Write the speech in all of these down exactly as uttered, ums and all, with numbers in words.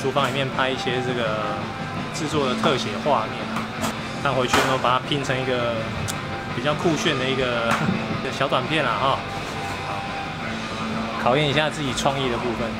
厨房里面拍一些这个制作的特写画面，但回去呢把它拼成一个比较酷炫的一个小短片啦哈、哦。考验一下自己创意的部分。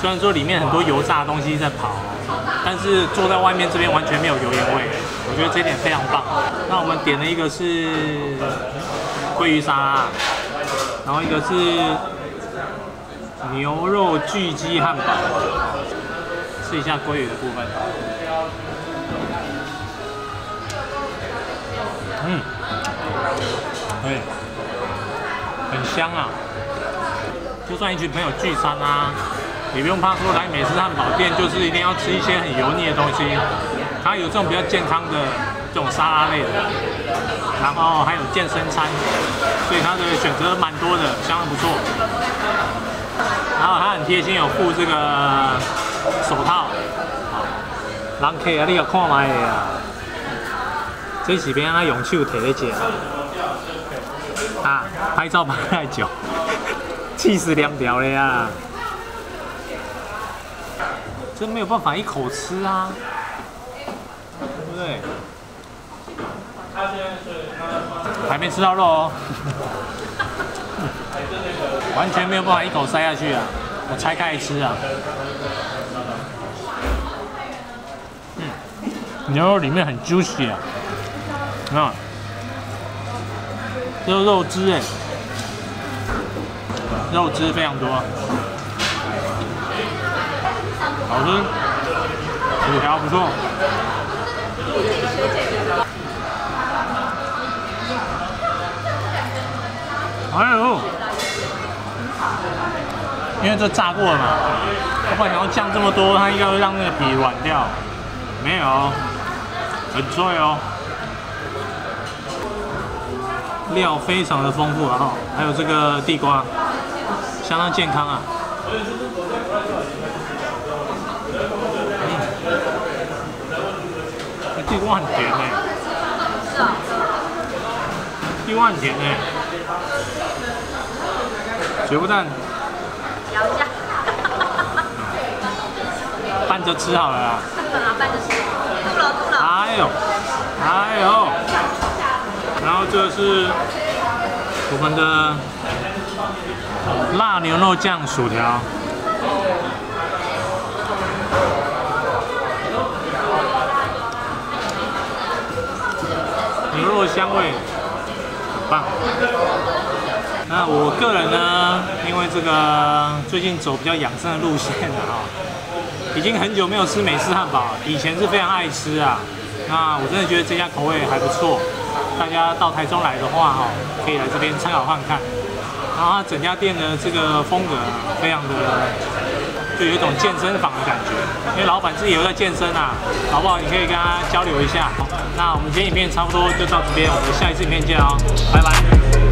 虽然说里面很多油炸的东西在跑，但是坐在外面这边完全没有油烟味，我觉得这点非常棒。那我们点了一个是鲑鱼沙拉，然后一个是牛肉巨鸡汉堡，试一下鲑鱼的部分。嗯，哎，很香啊！就算一群朋友聚餐啊。 也不用怕说来美式汉堡店就是一定要吃一些很油腻的东西，它有这种比较健康的这种沙拉类的，然后还有健身餐，所以它的选择蛮多的，相当不错。然后它很贴心有附这个手套，人客啊，你有看卖的啊？这是变啊用手摕咧食啊，拍照拍太久，气死两条了呀！ 真没有办法一口吃啊，对不对？还没吃到肉哦，完全没有办法一口塞下去啊！我拆开来吃啊。嗯，牛肉里面很 juicy 啊，你看，这是肉汁哎，肉汁非常多。 好吃，薯条不错。哎呦，因为这炸过了嘛，我本来想要酱这么多，它应该会让那个皮软掉，没有，很脆哦。料非常的丰富啊，还有这个地瓜，相当健康啊。 地瓜很甜哎、欸，地瓜很甜哎、欸，水不淡，咬一下，拌着吃好了啦，拌着吃，肚了肚了，哎呦，哎呦，然后这是我们的辣牛肉酱薯条。 牛肉香味很棒。那我个人呢，因为这个最近走比较养生的路线了啊、哦，已经很久没有吃美式汉堡，以前是非常爱吃啊。那我真的觉得这家口味还不错，大家到台中来的话哈、哦，可以来这边参考看看。然后它整家店的这个风格非常的，就有一种健身房的感觉，因为老板自己有在健身啊，好不好？你可以跟他交流一下。 那我们今天影片差不多就到这边，我们下一次影片见哦，拜拜。